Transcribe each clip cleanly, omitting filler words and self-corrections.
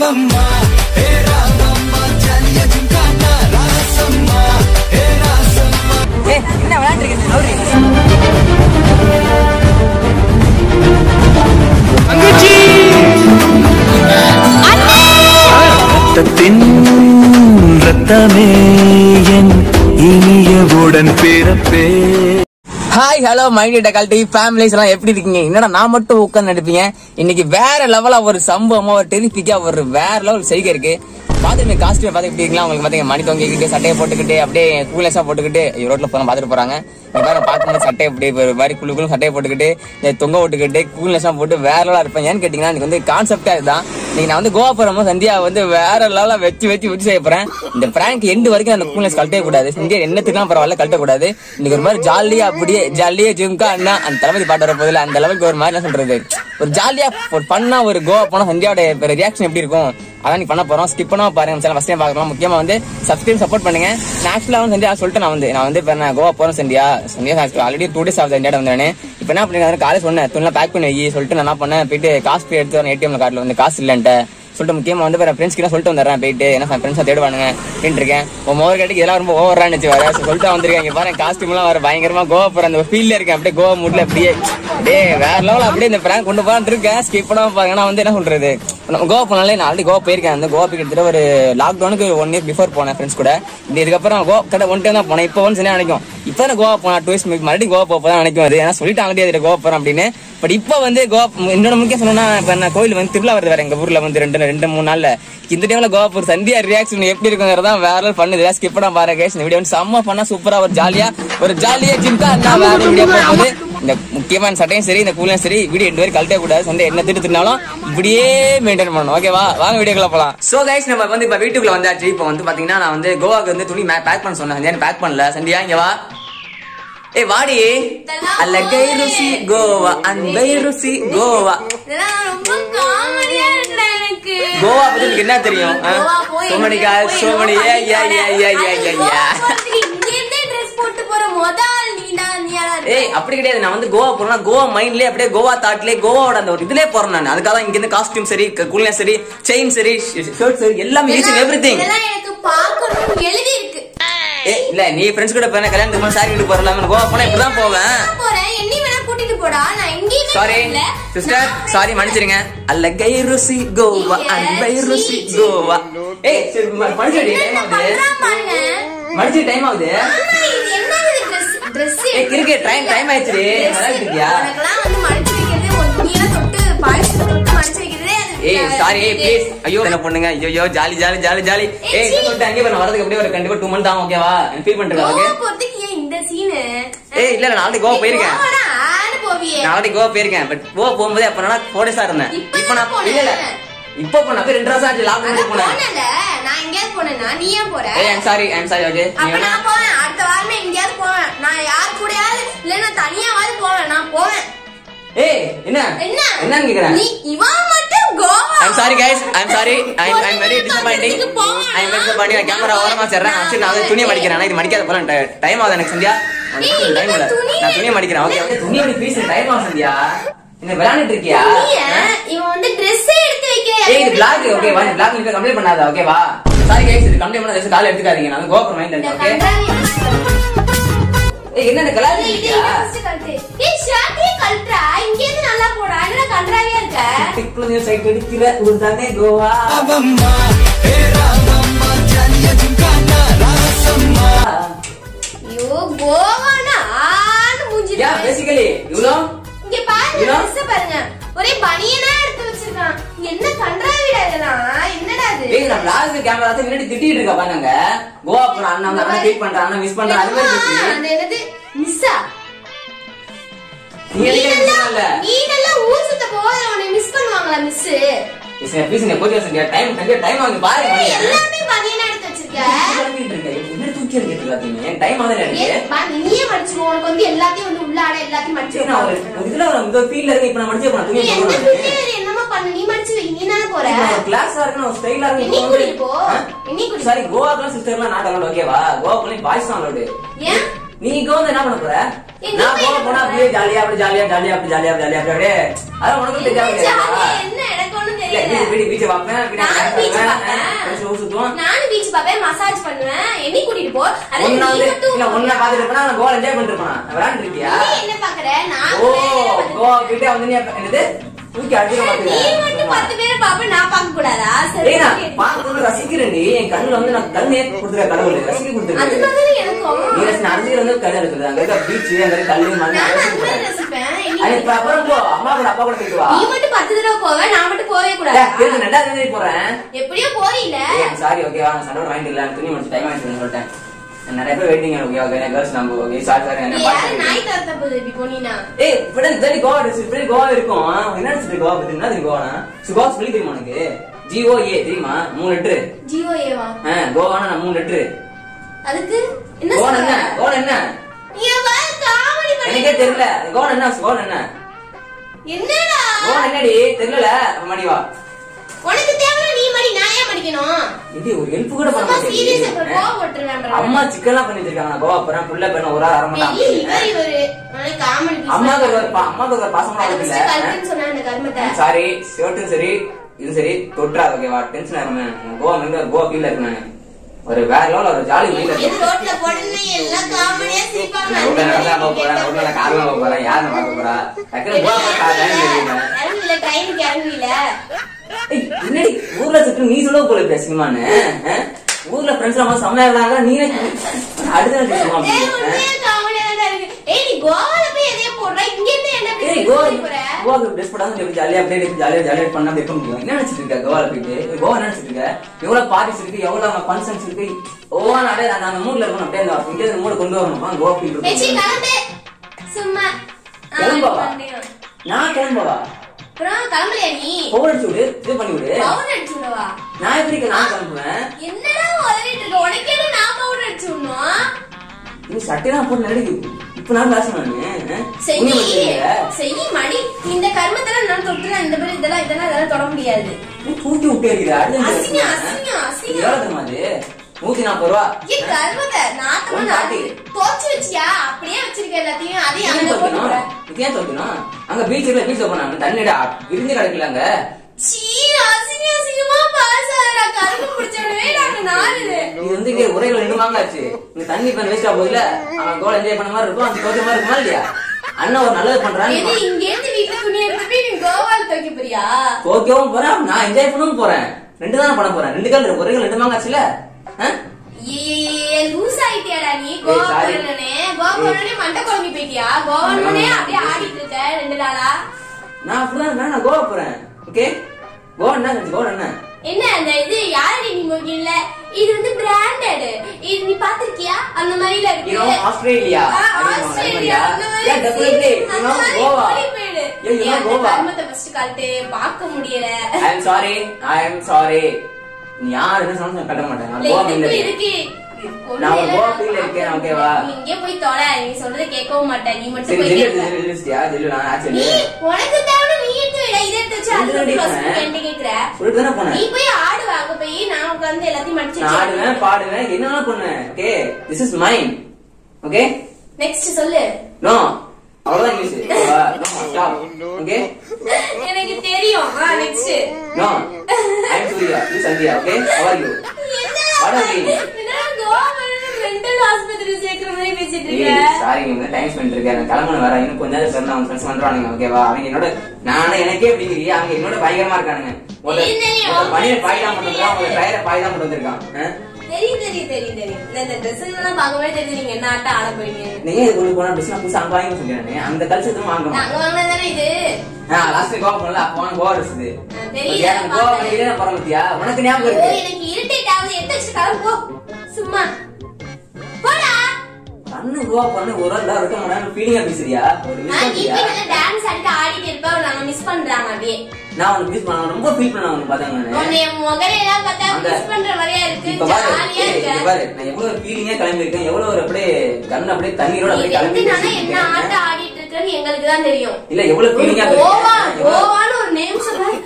రావమ్మా ఏ రావమ్మా జలియ జింకాన రాసమ్మా ఏ రాసమ్మా ఏ என்ன விளையாடுறீங்க அவரே அங்கச்சி அண்ணே ரத்தத்தின் ரத்தமே என் இனியவுடன் பிறப்பே ஹாய் ஹலோ மைண்ட் டக்கால்டி ஃபேமிலிஸ் எல்லாம் எப்படி இருக்கீங்க? என்னடா நான் மட்டும் உட்கார்ந்து நடிப்பேன். இன்னைக்கு வேற லெவலா ஒரு சம்பவமா ஒரு டெரிபிக்கா ஒரு வேற லெவல் செய்க இருக்கு. பாத்துட்டு காஸ்ட்யூம் பாத்துக்கிட்டு இருக்கீங்களா? உங்களுக்கு பாத்தீங்கன்னா மணி தொங்கிக்கிட்டு சட்டையை போட்டுக்கிட்டு அப்படியே கூலேஸா போட்டுக்கிட்டு ரோட்ல போன பாத்துட்டு போறாங்க. பார்க்கும்போது சட்டை இப்படி மாதிரி குழுக்களும் சட்டையை போட்டுக்கிட்டு தொங்க போட்டுக்கிட்டு கூல்னஸா போட்டு வேற லெவலா இருப்பேன். ஏன்னு கேட்டீங்கன்னா இன்னைக்கு வந்து கான்செப்டா இதுதான். இன்னைக்கு நான் வந்து கோவா போறோம். சந்தியா வந்து வேற லெவலா வச்சு செய்ய போறேன். இந்த பிராங்க் எண்டு வரைக்கும் அந்த கூல்னஸ் கழட்டவே கூடாது. சந்தியா என்னத்துக்குலாம் பரவாயில்ல கழட்ட கூடாது. இன்னைக்கு ஒரு மாதிரி ஜாலியா அப்படியே ஜாலியா ஜிம்கா அண்ணா அந்த தளபதி பாட்டு வர போதில்லை அந்த அளவுக்கு ஒரு மாதிரி என்ன சொல்றது ஒரு ஜாலியா ஒரு பண்ணா ஒரு கோவா போனா சந்தியாவோட ரியாக்ஷன் எப்படி இருக்கும் அதான் நீ பண்ண போறோம். ஸ்கிப் பண்ணாம பாருங்க. ஃபர்ஸ்ட் டைம் பார்க்கலாம். முக்கியமா வந்து சப்ஸ்கிரைப் சப்போர்ட் பண்ணுங்க. நேச்சுரலா வந்து சந்தியா சொல்லிட்டு நான் வந்து நான் கோவா போறேன். சந்தியா ஆல்ரெடி 2 days ஆகுது சந்தியாட்ட வந்தேன். இப்ப என்ன பண்ணி காலேஜ் சொன்னேன் துணிலாம் பேக் பண்ணி சொல்லிட்டு நான் என்ன பண்ணேன் போயிட்டு காசு போய் எடுத்து வரேன். ஏடிஎம்ல கார்டுல வந்து காசு இல்லன்ட்டு சொல்லிட்டு முக்கியமா வந்து ஃப்ரெண்ட்ஸ் கிட்ட சொல்லிட்டு வந்துடுறேன் போயிட்டு ஏன்னா ஃப்ரெண்ட்ஸா தேடுவானுங்க அப்படின்னு இருக்கேன். ஓவர் கேட்டுக்கு எல்லாம் ரொம்ப ஓவரான்னு வச்சுவாரு சொல்லிட்டு வந்திருக்காங்க. பாரு காஸ்டியூம்லாம் வர பயங்கரமா கோவா போற அந்த ஃபீல்ல இருக்கேன். அப்படியே கோவா மூட்ல அப்படியே அப்படியே வேற லெவல் அப்படியே இந்த பிராங்க் கொண்டு போறான்னு இருக்கேன். ஸ்கிப் பண்ணாம பாருங்கன்னா வந்து என்ன சொல்றது கோவா போனாலே நான் ஆல்ரெடி கோவா போயிருக்கேன். அந்த கோவா போயிட்டு ஒரு லாக்டவுனுக்கு 1 year பிஃபோர் போனேன் ஃப்ரெண்ட்ஸ் கூட. இப்படி இதுக்கப்புறம் கோவா கிட்ட 1 time தான் போனேன். இப்போ ஒன்ஸ் நினைக்கும் இப்போ தான் கோவா போனா 2 years மறுபடியும் கோவா போதான் நினைக்கும். அது ஏன்னா சொல்லிட்டு அங்கேயே கோவா போறேன் அப்படின்னு. பட் இப்போ வந்து கோவா என்னோட முக்கியம் சொன்னா இப்போ நான் கோயில் வந்து திருவிழா வருது வேற எங்க ஊர்ல வந்து 2-3 நாள்ல இந்த டைம்ல கோவா போற சந்தியா ரியாக்ஷன் எப்படி இருக்குங்கிறதான் வேற பண்ணுது. ஸ்கிப் பண்ணா பாருங்க இந்த வீடியோ வந்து செம்ம பண்ணா சூப்பரா ஒரு ஜாலியா ஜிம்கா நான் வேற வீடியோ போகுது. இந்த முக்கியமான சட்டையும் சரி இந்த கூலையும் சரி வீடியோ 2 பேர் கழட்டே கூடாது. சண்டை என்ன திட்டுனாலும் இப்படியே மெயின்டைன் பண்ணணும். ஓகேவா வாங்க வீடியோக்குள்ள போலாம். சோ கைஸ் நம்ம வந்து இப்ப வீட்டுக்குள்ள வந்தாச்சு. இப்போ வந்து பாத்தீங்கன்னா நான் வந்து கோவாக்கு வந்து துணி பேக் பண்ண சொன்னேன். சந்தியா பேக் பண்ணல. சந்தியா இங்க வா. ஏ வாடி அழகை ருசி கோவா அன்பை ருசி கோவா கோவா பத்தி எனக்கு என்ன தெரியும்? சோமணிகா சோமணி ஏய் அப்படி கிடையாது. நான் வந்து கோவா போறேன்னா கோவா மைண்ட்லயே அப்படியே கோவா தாட்லயே கோவாவோட அந்த ஒரு இதுலயே போறேன் நான். அதுக்காக தான் இங்க இருந்து காஸ்டியூம் சரி கூல்னா சரி செயின் சரி ஷர்ட் சரி எல்லாமே ஈச் அண்ட் எவ்ரிதிங் எனக்கு பார்க்கணும் எழுதி இருக்கு. ஏய் இல்ல நீ ஃப்ரெண்ட்ஸ் கூட போனா கல்யாணத்துக்கு முன்ன சாரி எடுத்து போறலாம். நான் கோவா போனா இப்படி தான் போவேன். போறேன் என்னி வேணா கூட்டிட்டு போடா. நான் எங்கயே சாரி சிஸ்டர் சாரி மன்னிச்சிடுங்க. அழகை ருசி கோவா அன்பை ருசி கோவா. ஏய் சரி மன்னிச்சிடு டைம் ஆகுது. மன்னிச்சி டைம் ஆகுது. இருக்கே டைம் ஆயிடுச்சு. ஏய் சாரி ஏய் ப்ளீஸ் ஐயோ என்ன பண்ணுங்க ஐயோ ஜாலி ஜாலி ஜாலி ஜாலி ஏய் இத சொல்லிட்டு அங்க நான் வரதுக்கு அப்படியே ஒரு கண்டிப்பா 2 months ஆகும். ஓகேவா நான் ஃபீல் பண்றேன். ஓகே போறதுக்கு ஏன் இந்த சீன்? ஏய் இல்ல நான் ஆல்ரெடி கோவா போயிருக்கேன். ஆன போவியே நான் ஆல்ரெடி கோவா போயிருக்கேன். பட் கோவா போயும்போது அப்ப நான் 4 days இருந்தேன். இப்போ நான் இல்ல இப்போ போனா போய் 2 days ஆச்சு லாக்டவுன்ல போனேன். போனல நான் எங்க போறேனா நீ ஏன் போற? ஏய் I am sorry I am sorry. Okay அப்ப நான் போறேன். அடுத்த வாரம் எங்க போறேன்? நான் யார் கூடயாவது இல்ல நான் தனியாவது போறேன். நான் போறேன். ஏய் என்ன என்ன என்ன கேக்குற நீ? இவா I'm sorry guys. I'm very disappointing. I'm disappointing. I camera ஓரமா செறேன். நான் வந்து துணியை மடிக்கிறேன். ஆனா இது மடிக்காத போல டைம் ஆகுது எனக்கு சந்தியா. டைம் இல்ல. நான் துணியை மடிக்கிறேன். ஓகே ஓகே துணியை மடி பீஸ் டைம் ஆகுது சந்தியா. என்ன விளையாடிட்டு இருக்கியா? இவன் வந்து Dress எடுத்து வைக்கலையா? ஏய் இது vlog. ஓகே வா vlog நீ கம்ப்ளீட் பண்ணாத. ஓகேவா sorry guys இது கம்ப்ளீட் பண்ணாத. just கால் எடுத்துக்காதீங்க. நான் கோபுர மைண்ட் இருக்கு. ஓகே ஏய் என்ன இந்த கலர் இருக்கியா? ஏய் ஷார்ட்டே கல்ட்ரா இங்க இருந்து நல்லா போடா. என்ன கன்றாவியா இருக்க? டிக்ளனிய சைடு எடுக்கிற ஊர்தானே கோவா. அம்மா ஏ ராமம்மா ஜாலிய ஜிம்கானா ராசம்மா யோ கோவானா ஆன் மூஞ்சி. யா பேசிக்கலி யூனோ இங்க பாருங்க ட்ரெஸ் பாருங்க ஒரே பனியனா எடுத்து வச்சிருக்கான். என்ன கன்றாவிடா இதெல்லாம் என்னடா இது? ஏய் நம்ம லாஸ்ட் கேமரால நின்னு திட்டிட்டு இருக்க பாருங்க. கோவா போற அண்ணா நம்ம ஃபீட் பண்றானா மிஸ் பண்றா அது மாதிரி அந்த என்னது மிஸ்ஸா நீ நல்ல ஊர் சுத்த போறே உன்னை மிஸ் பண்ணுவாங்களா மிஸ்? மிஸ் என்ன பீஸ் என்ன போறியா சந்தியா டைம் கண்டியா டைம் ஆகுது பாரு. எல்லாமே பனியனா எடுத்து வச்சிருக்க. பண்ணிட்டு இருக்க என்ன தூக்கியா கேக்குறா நீ? ஏன் டைம் ஆகுது எனக்கு? பா நீயே மடிச்சு உனக்கு வந்து எல்லாத்தையும் வந்து உள்ளாட எல்லாத்தையும் மடிச்சு நான் ஒரு இதுல ஒரு ஃபீல்ல இருக்கு. இப்போ நான் மடிச்சு போறேன் துணி போறேன். என்னமா பண்ண நீ மடிச்சு வைங்க நானே போறேன். கிளாஸா இருக்கு நான் ஸ்டைலா இருக்கு நீ குடி போ நீ குடி. சாரி கோவா கிளாஸ் சிஸ்டர்லாம் நான் அலோட். ஓகேவா கோவா போய் பாய்ஸ் தான் அலோட். ஏன் நீ கோந்து என்ன பண்ண போற? நான் கோவா போனா அப்படியே ஜாலியா அப்படியே ஜாலியா ஜாலியா அப்படியே ஜாலியா ஜாலியா அப்படியே அத உனக்கு தெரியாது. என்ன எனக்கு ஒண்ணு GOA தெரியுமா 3 லெட்டர் GOA வா கோவானா 3 லெட்டர் அதுக்கு என்ன சொல்றாங்க கோன் என்ன நீ வா காமெடி பண்ணி எனக்கு தெரியல கோன் என்ன என்னடா கோன் என்னடி தெரியல மணி வா உனக்கு தேவனா நீ மணி நான் ஏன் மணிக்கணும் இது ஒரு ஹெல்ப் கூட பண்ண மாட்டேன் சீரியஸா கோவா போட்றானே அம்மா சிக்கலா பண்ணி இருக்காங்க கோவா பரா புள்ள பண்ண ஒரு அரை மணி நேரம் இவரு நானே காமெடி அம்மா கவர் பாசமா இல்ல கரெக்ட் சொன்னா அந்த கர்மத்தை சாரி ஷர்ட்டும் சரி இது சரி தொட்றா ஓகேவா டென்ஷன் ஆகாம கோவா மெங்க கோவா பீல இருக்கணும் ஒரு வேற லெவல் ஒரு ஜாலி மைண்ட் இருக்கு ரோட்ல போடுனே எல்லாம் காமெடியா சீப்பாங்க ரோட்ல கார்ல போறா யார மாத்த போறா டக்கர் கோவா காரணம் இல்ல இல்ல ட்ரெயின் கேரவில என்னடி ஊர்ல சுத்து நீ சொல்ல போல பேசினமானே ஊர்ல ஃப்ரெண்ட்ஸ்ல நம்ம சமையலாங்க நீ அடுத்த நாள் சும்மா ஏய் காமெடியா இருக்கு ஏய் நீ கோவால போய் எதைய போடுற இங்க என்ன என்ன போடுற கோவாக்கு ட்ரெஸ் போடாம நீ ஜாலியா அப்படியே ஜாலியா பண்ணா வெக்க முடியும் என்ன நினைச்சிட்டு இருக்க கோவால போய் கோவா நினைச்சிட்டு இருக்க எவ்வளவு பார்ட்டிஸ் இருக்கு எவ்வளவு ஃபங்க்ஷன்ஸ் இருக்கு ஓவா நாளே நான் மூட்ல இருக்கணும் அப்படியே இங்க மூட் கொண்டு வரணுமா கோவா போய் இருக்கு ஏச்சி கலந்து சும்மா நான் கிளம்பவா பிரா கிளம்பலையா நீ பவுடர் அடிச்சுடு இது பண்ணி விடு பவுடர் அடிச்சுடுவா நான் எப்படிக்கு நான் கிளம்புவேன் என்னடா உளறிட்டு இருக்க உனக்கு என்ன நான் பவுடர் அடிச்சுடணும் நீ சட்டையா போட்டு நடிக்கு இப்ப நான் கிளாஸ் பண்ணேன் சரி சரி மணி இந்த கர்மத்தல நான் தொட்டற இந்த பேர் இதெல்லாம் தொட முடியாது நீ கூட்டி உட்காரிடா அசிங்க யாரதுமாது 140 ரூபாய் இந்த கர்மத்தை நாத்தமா நாட்டி தோச்சு வச்சியா அப்படியே வச்சிருக்க எல்லாத்தையும் அதே அங்க போடுற இது ஏன் தோக்குனா அங்க பீச் போனாங்க தண்ணிட இருந்து கிடக்குலங்க சீ அசிங்கமா பாசாரா கர்மம் புடிச்சவே நாங்க நாரு இது வந்து இங்க உரையில நிடுவாங்காச்சு இந்த தண்ணி பண் வேஸ்டா போயில அவன் கோல் என்ஜாய் பண்ண மாதிரி இருக்கும் அந்த தோச்ச மாதிரி இருக்குமா இல்லையா அண்ணா ஒரு நல்லது பண்றானே நீ இங்க இருந்து வீட்ல துணி எடுத்து நீ கோவால தோக்கி போறியா தோக்கவும் போறா நான் என்ஜாய் பண்ணவும் போறேன் ரெண்டு தான பண்ண போறேன் ரெண்டு கால் ஒரே கால் ரெண்டு வாங்காச்சுல ஏ லூஸ் ஆயிட்டியாடா நீ கோவானனே மண்டை குழம்பி போயிட்டியா கோவானனே அப்படியே ஆடிட்டு இருக்க ரெண்டு நாளா நான் புள்ள நான் கோவா போறேன் ஓகே கோவா அண்ணா என்ன அந்த இது யாரடி நீ மொக்கில இது வந்து பிராண்டட் இது நீ பாத்திருக்கியா அந்த மாதிரில இருக்கு இது Australia yeah definitely Goa yeah Goa மத்த ஃபர்ஸ்ட் கால்டே பார்க்க முடியல ஐ அம் சாரி நீ யார் என்ன சொன்னா கட்ட மாட்டேன் நான் கோவா இல்ல இருக்கு நான் கோவா இல்ல இருக்கேன் ஓகேவா நீ இங்கே போய் தொலை நீ சொல்றத கேட்கவே மாட்டேன் நீ மட்டும் போய் இல்ல நான் ஆச்சே உனக்கு தேவனா நீ என்னோட நானே எனக்கே அப்படிங்கறியா அவங்க என்னோட பயங்கரமா இருக்கானுங்க ஒரு பனிய பாய்லாம் பண்ணுறான் ஒரு டயரை பாய்லாம் கொண்டு வந்திருக்கான் தெரி இந்த டிரஸ்லாம் பாக்கவே தெரிஞ்சீங்க என்ன ஆட்ட ஆட போறீங்க நீங்க இதுக்கு போனா டிரஸ்லாம் புதுசா வாங்கி சொல்றானே அந்த கல்ச்சர் வாங்கணும் நாங்க வாங்குனதானே இது லாஸ்ட் கோவா போனல போன கோவா டிரஸ் தெரியல கோவா இல்ல பரமத்தியா உனக்கு ஞாபகம் இருக்கு எனக்கு இரிட்டேட் ஆகுது எந்திரச்சு கலம்போ சும்மா போடா அண்ணு கோவா பண்ண ஒரு நாள் இருக்க மாட்டான் ஃபீலிங்கா பேசுறியா ஒரு நிமிஷம் டான்ஸ் ஆடி ஆடிட்டே இருப்பா நான் மிஸ் பண்றாங்க அப்படியே நான் உனக்கு மிஸ் பண்ண ரொம்ப ஃபீல் பண்ண உனக்கு பாத்தேன் நான் உன்னை முகரையில பார்த்தா மிஸ் பண்ற மாதிரியா இருக்கு ஜாலியா இருக்கு பாரு நான் எவ்வளவு ஃபீலிங்கா கிளம்பி இருக்கேன் எவ்வளவு ஒரு அப்படியே கண்ண அப்படியே தண்ணீரோட அப்படியே கிளம்பி இருக்கேன் என்ன ஆட்ட ஆடிட்டு இருக்கேன்னு உங்களுக்கு தான் தெரியும் இல்ல எவ்வளவு ஃபீலிங்கா கோவான்னு ஒரு நேம் சொல்றேன்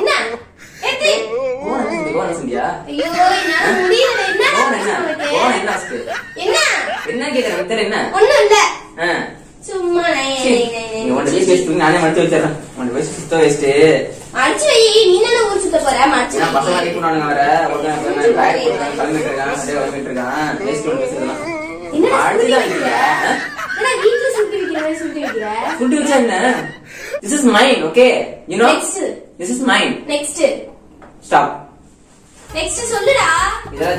என்ன ஏத்தி கோவா செந்தியா ஐயோ நான் முடியல என்ன கோவா என்ன கேக்குற என்ன ஒண்ணு இல்ல சும்மா This is mine, okay? You know? Next. This is mine. Next. Stop. Next is Hey,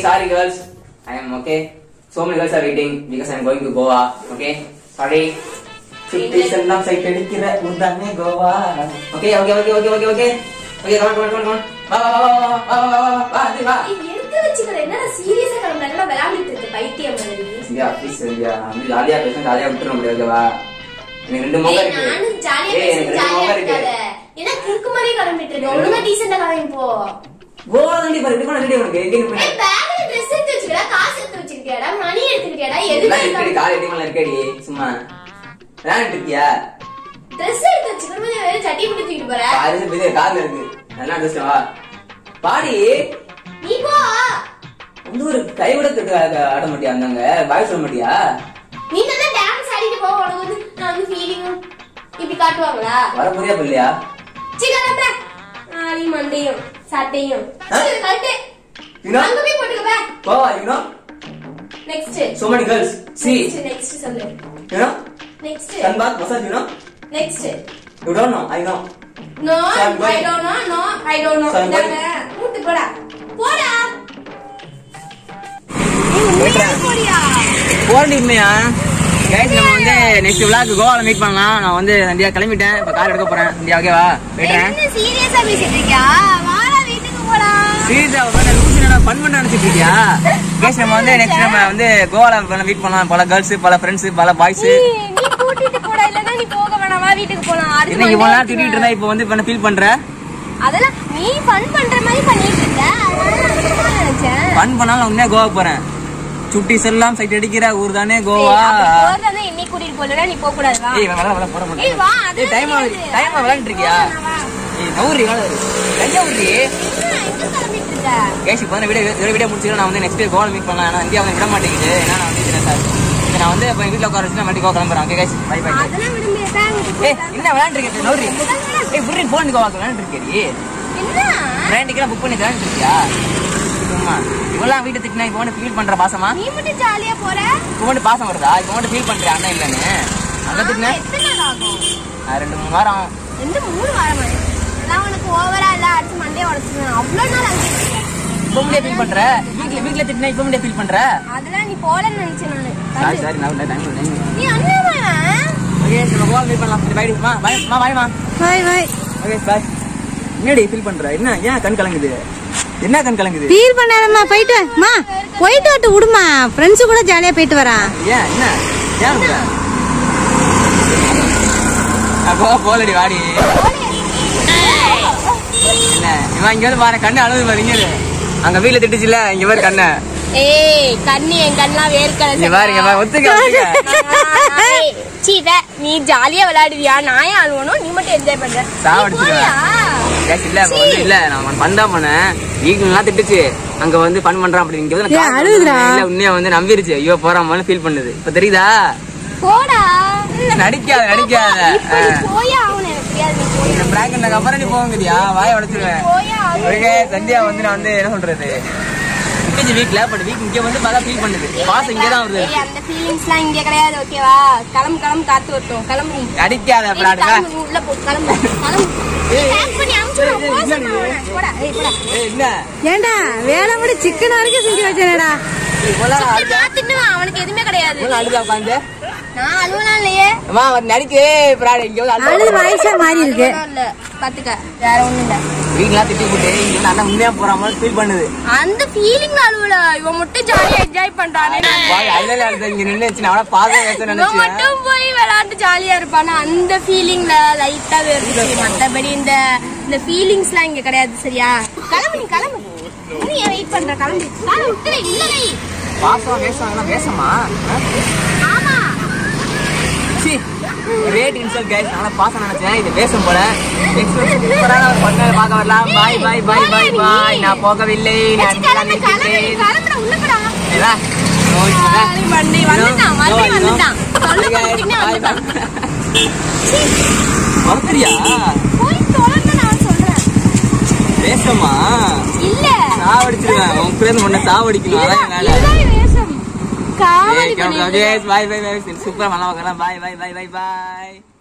sorry girls. I am okay. So many girls are waiting because I am going to Goa. Okay? Sorry. 50 cents now side Goa. Okay. Okay, come on. You know? Next. So many girls. See. Next. You know? Next. Sunbath massage, you know? Next. You don't know, I know. No, I don't know. I am not feeling. enjoy pandaane. Why island are they? You know, it's now a pass. No, but don't worry, well, at jolly are pana. And the feeling la light ta ver. But in the feelings la inge karayad seriya. Kalamani. Ni wait pandra kalamani. Kalam uttare illa nei. Paasa vesanga vesama. Ama. See, great insult guys. Nala paasa nana chena idu vesam pora. Bye. Na pogavillai. Kalamani ulla pora. Ela. Vandu. Solla puttinga vandu. See. Varthriya. Poi tholana na solra. Vesama. Illa. சாவடிச்சிடுவேன் உன் பேர் முன்ன சாவடிக்கணும் அதான் வேலை இதுதான் வேஷம் காவடி பண்ணி guys by சூப்பரா மலவகலாம் by